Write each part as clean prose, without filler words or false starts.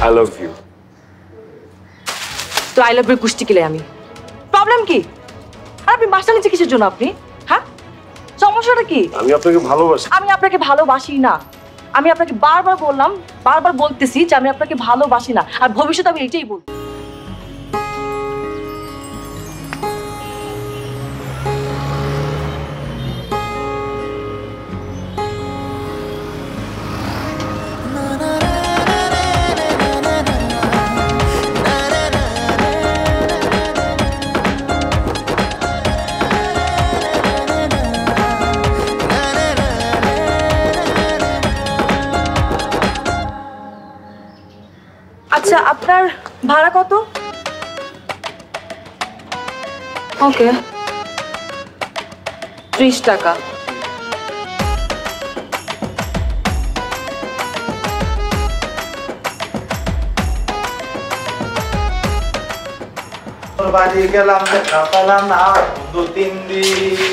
I love you. So I love you kushti ke liye ami. Problem ki? Aapni master niche kishe jono apni? Ha? Somoshya ki? Ami apnake bhalobashi. Ami apnake bhalobashi na. আমি আপনাকে বারবার বললাম বারবার বলতেছি যে আমি আপনাকে ভালোবাসি না আর ভবিষ্যতে আমি এটাই বলবো আচ্ছা আপনার ভাড়া কত ওকে 30 টাকা তোর বাড়ি গেলাম দেখা পেলাম না দু তিন দিন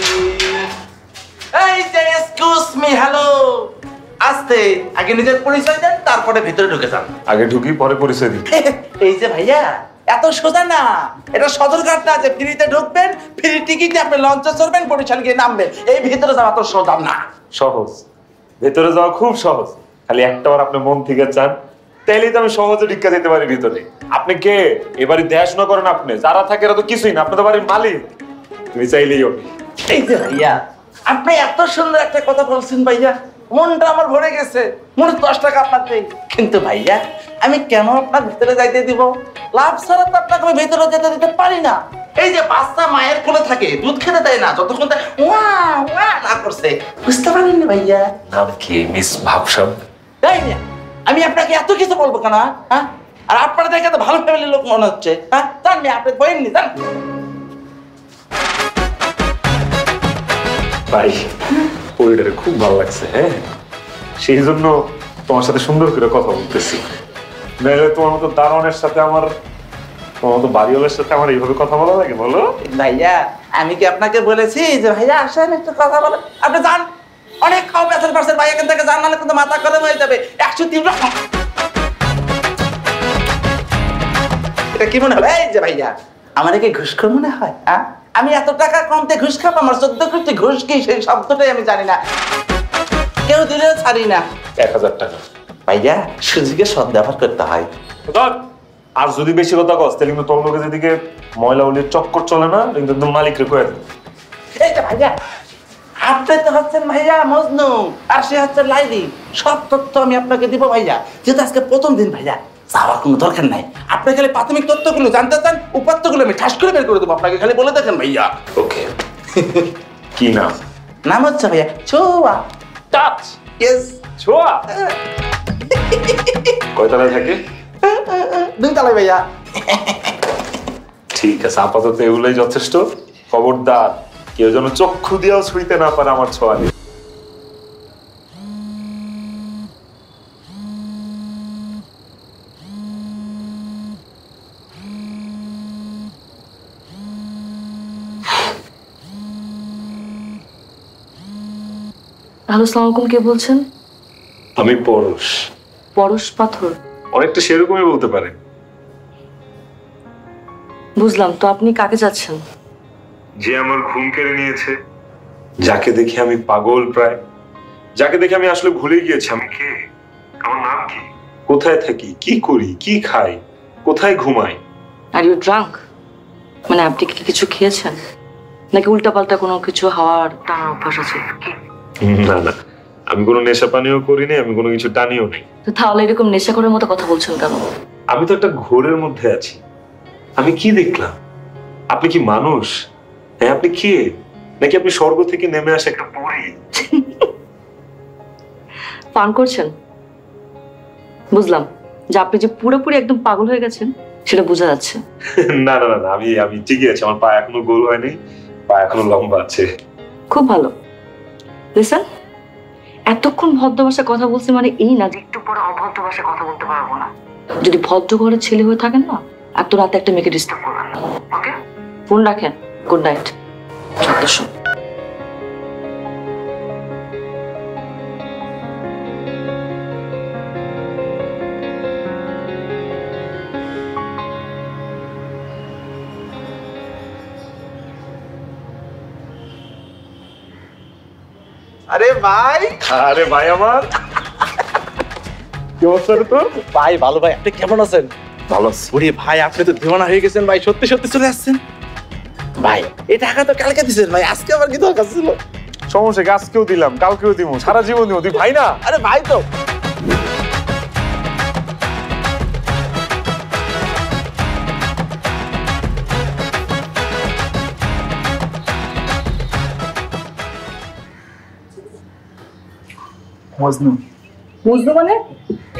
এই যে এক্সকিউজ মি হ্যালো আস্তে আগে নিজের পরিচয় দেন তারপরে ভিতরে ঢুকে যান আগে ঢুকি পরে পরিচয় দিই এই যে ভাইয়া এত সোজা না এটা সদরঘাট না যে ফ্রিতে ঢুকবেন ফ্রি টিকিটে আপনি লঞ্চে চড়বেন বরিশাল গিয়ে নামবেন এই ভিতরে যাওয়া তো সোজা না সহজ ভিতরে যাওয়া খুব সহজ খালি একবার আপনি মন থেকে চান তাইলেই তো আমি সহজে ঢুকে যেতে পারি ভিতরে আপনি কে এবারে দেখাশোনা করেন আপনি যারা থাকে এরা তো কিছুই না আপনি তো বাড়ির মালিক তুমি চাইলেই হবে এই যে ভাইয়া আপনি এত সুন্দর একটা কথা বলছেন ভাইয়া মনটা আমার ভরে গেছে মনে 10 টাকা আপনার দেই কিন্তু ভাইয়া আমি কেন আপনার ভিতরে যাইতে দিব লাভ ছাড়া তো আপনাকে আমি ভিতরে যেতে দিতে পারি না এই যে বাচ্চা মায়ের কোলে থাকে দুধ খেতে দেয় না যতক্ষণ ওয়া ওয়া না করছে বুঝতে পারেন না ভাইয়া নাম কি মিস ভাবসাব তাই না আমি আপনাকে এত কিছু বলবো কেন হ্যাঁ আর আপনারা দেখে তো ভালো ফ্যামিলির লোক মনে হচ্ছে হ্যাঁ জান আমি আপনাকে বইনি জান ভাই ওইটারে খুব ভালো লাগছে হ্যাঁ সেইজন্য তোমার সাথে সুন্দর করে কথা বলতেছি নাইলে তোমার মতো দারোয়ানের সাথে আমার তোমার মতো বাড়িওয়ালের সাথে আমার এইভাবে কথা বলা লাগে বলো ভাইয়া আমি কি আপনাকে বলেছি যে ভাইয়া আসেন একটু কথা বলো আপনি যান অনেক খাও ব্যথার পার্সেন্ট ভাই এখান থেকে যান নাহলে কিন্তু মাথা গরম হয়ে যাবে 103 এটা কি মনে হয় এই যে ভাইয়া আমার কি ঘুষখোর মনে হয় হ্যাঁ আমি এত টাকা কমতে ঘুষ খাব আমার 14 কোটি ঘুষ কি সেই শব্দটাই আমি জানি না কেউ দিলেও ছাড়ি না 1000 টাকা ভাইয়া সুজিকে সৎ ব্যবহার করতে হয় আর যদি বেশি কথা কস তাহলে কিন্তু তোর লোকে যেদিকে ময়লা উলির চক্কর চলে না একদম মালিক রে কয়ে এই যে ভাইয়া আপনি তো হচ্ছেন ভাইয়া মজনু আর সে হচ্ছে লাইলি সব তথ্য আমি আপনাকে দিব ভাইয়া যেহেতু আজকে প্রথম দিন ভাইয়া যাওয়ার কোনো দরকার নাই আপনি খালি প্রাথমিক তথ্যগুলো জানতে চান উপাত্তগুলো আমি ঠাস করে বের করে দেবো আপনাকে খালি বলে দেখেন ভাইয়া ওকে কি নাম নাম হচ্ছে ভাইয়া ছোয়া টাচ ইয়েস ছোয়া কয়তলায় থাকে দুইতলায় ভাইয়া ঠিক আছে আপাতত এগুলোই যথেষ্ট খবরদার কেউ যেন চক্ষু দিয়েও ছুঁইতে না পারে আমার ছোয়া নিয়ে হ্যালো আসসালামু আলাইকুম কে বলছেন আমি পরশ পরশ পাথর অনেকটা সেরকমই বলতে পারে বুঝলাম তো আপনি কাকে যাচ্ছেন যে আমার ঘুম কেড়ে নিয়েছে যাকে দেখি আমি পাগল প্রায় যাকে দেখি আমি আসলে ভুলে গিয়েছি আমি কে আমার নাম কি কোথায় থাকি কি করি কি খাই কোথায় ঘুমাই আর ইউ ড্রাঙ্ক মানে আপনি কি কিছু খেয়েছেন নাকি উল্টাপাল্টা কোনো কিছু হওয়ার টানা অভ্যাস আছে না না আমি কোনো নেশা পানিও করি না আমি কোনো কিছু টানিও নেই তো তাহলে এরকম নেশা করার মতো কথা বলছেন কেন আমি তো একটা ঘোরের মধ্যে আছি আমি কি দেখলাম আপনি কি মানুষ হ্যাঁ আপনি কি নাকি আপনি স্বর্গ থেকে নেমে আসা একটা পরী পান করছেন বুঝলাম যে আপনি যে পুরোপুরি একদম পাগল হয়ে গেছেন সেটা বোঝা যাচ্ছে না না না আমি ঠিকই আছি আমার পা এখনো গোল হয়নি পা এখনো লম্বা আছে খুব ভালো লিসেন এতক্ষণ ভদ্র ভাষায় কথা বলছি মানে এই না যে একটু পরে অভদ্র ভাষায় কথা বলতে পারবো না যদি ভদ্র ঘরের ছেলে হয়ে থাকেন না এত রাতে একটা মেয়েকে ডিস্টার্ব করবেন না ওকে ফোন রাখেন গুড নাইট আরে ভাই আমার কি অবস্থা তো? ভাই ভালো। ভাই আপনি কেমন আছেন? ভালো। ওরে ভাই আপনি তো দেওয়ানা হয়ে গেছেন ভাই, সত্যি সত্যি চলে আসছেন ভাই। এই টাকা তো কালকে দিয়েছেন ভাই, আজকে আবার কি দরকার ছিল? সমস্যা কি, আজকেও দিলাম কালকেও দিব, সারা জীবন দিব। তুই ভাই না? আরে ভাই তো। মজনু মজনু মানে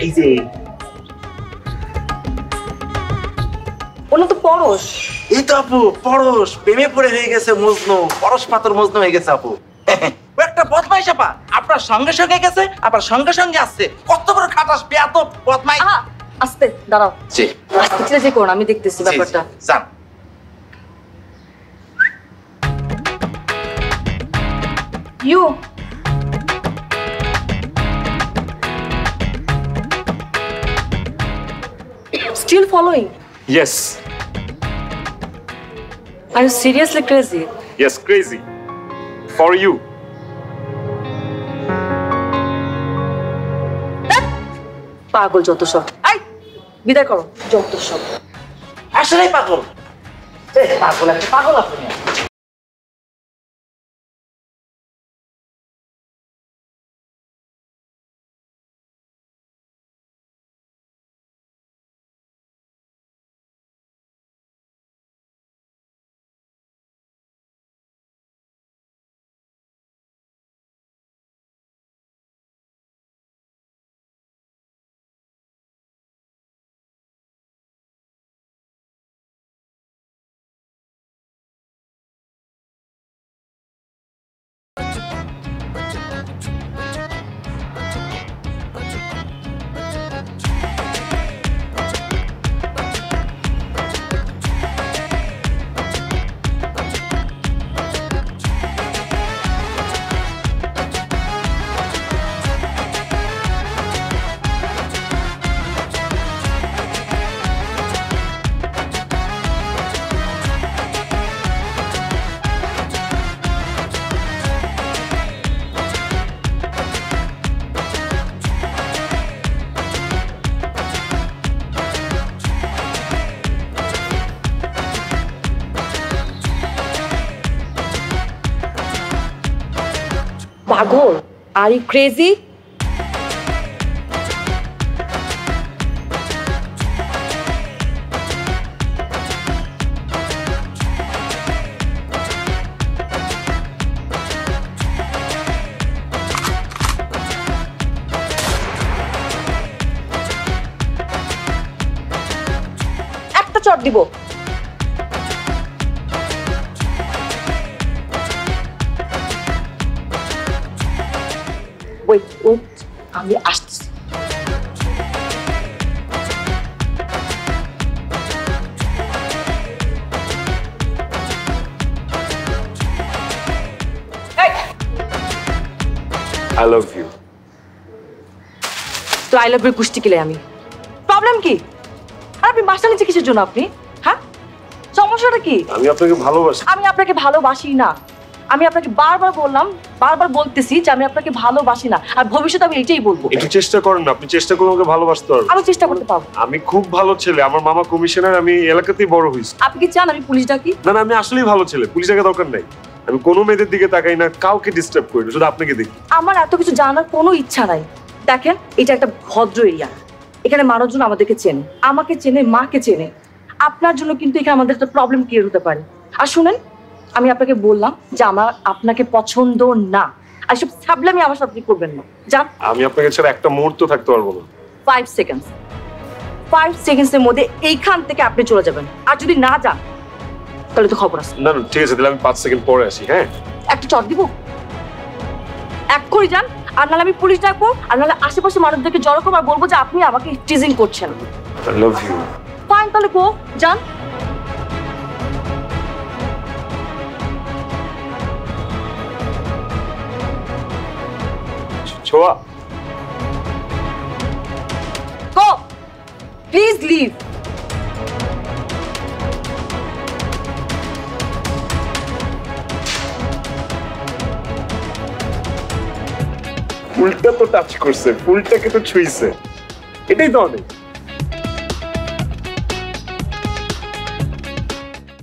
এই যে ওনা তো পরশ। এই তো আপু পরশ প্রেমে পড়ে হয়ে গেছে মজনু, পরশ পাথর মজনু হয়ে গেছে আপু। ও একটা বদমাইশ আপা, আপনার সঙ্গে সঙ্গে গেছে আবার সঙ্গে সঙ্গে আসছে। কত বড় খাটাস বেয়াদব বদমাইশ। আস্তে দাঁড়াও। জি আস্তে যে কোন, আমি দেখতেছি ব্যাপারটা। যান you still following? Yes. Are you seriously crazy? Yes, crazy for you. পাগল যত সব। আই বিদায় করো যত সব। আসলে পাগল, পাগল একটা পাগল আপনি। Pagal, are you crazy? একটা চট দিব। আমি আসছি। I love you. তো আই লাভ ইউ কুষ্টি কিলাই আমি। প্রবলেম কি? আর আপনি বাসা নিচে কিসের জন্য আপনি? হ্যাঁ সমস্যাটা কি? আমি আপনাকে ভালোবাসি। আমি আপনাকে ভালোবাসি না। আমি আপনাকে বারবার বললাম, বারবার বলতেছি যে আমি আপনাকে ভালোবাসি না, আর ভবিষ্যতে আমি এটাই বলবো। একটু চেষ্টা করেন না, আপনি চেষ্টা করুন আমাকে ভালোবাসতে হবে। আমি চেষ্টা করতে পারবো। আমি খুব ভালো ছেলে, আমার মামা কমিশনার, আমি এলাকাতেই বড় হইছি। আপনি কি চান আমি পুলিশ ডাকি? না না, আমি আসলেই ভালো ছেলে, পুলিশ ডাকা দরকার নাই। আমি কোনো মেয়েদের দিকে তাকাই না, কাউকে ডিস্টার্ব করি না, শুধু আপনাকে দেখি। আমার এত কিছু জানার কোনো ইচ্ছা নাই। দেখেন এটা একটা ভদ্র এরিয়া, এখানে মানুষজন আমাদেরকে চেনে, আমাকে চেনে, মাকে চেনে। আপনার জন্য কিন্তু এখানে আমাদের একটা প্রবলেম ক্রিয়েট হতে পারে। আর শুনেন, আমি আপনাকে বললাম যে আমার আপনাকে পছন্দ না, আর সব সাবলামি আমার সাথে করবেন না। যান। আমি আপনাকে ছাড়া একটা মুহূর্ত থাকতে পারবো না। 5 সেকেন্ডস, 5 সেকেন্ডসের মধ্যে এইখান থেকে আপনি চলে যাবেন। আর যদি না যান তাহলে তো খবর আছে। না না ঠিক আছে, তাহলে আমি 5 সেকেন্ড পরে আসি। হ্যাঁ একটা চট দিব, এক করে যান। আর নাহলে আমি পুলিশ ডাকবো, আর নাহলে আশেপাশে মানুষদেরকে জড়ো করবো, আর বলবো যে আপনি আমাকে টিজিং করছেন। I love you. ফাইন, তাহলে গো যান। Go. Please leave. ফুলটা তো টাচ করছে, ফুলটাকে তো ছুঁইছে, এটাই তো অনেক।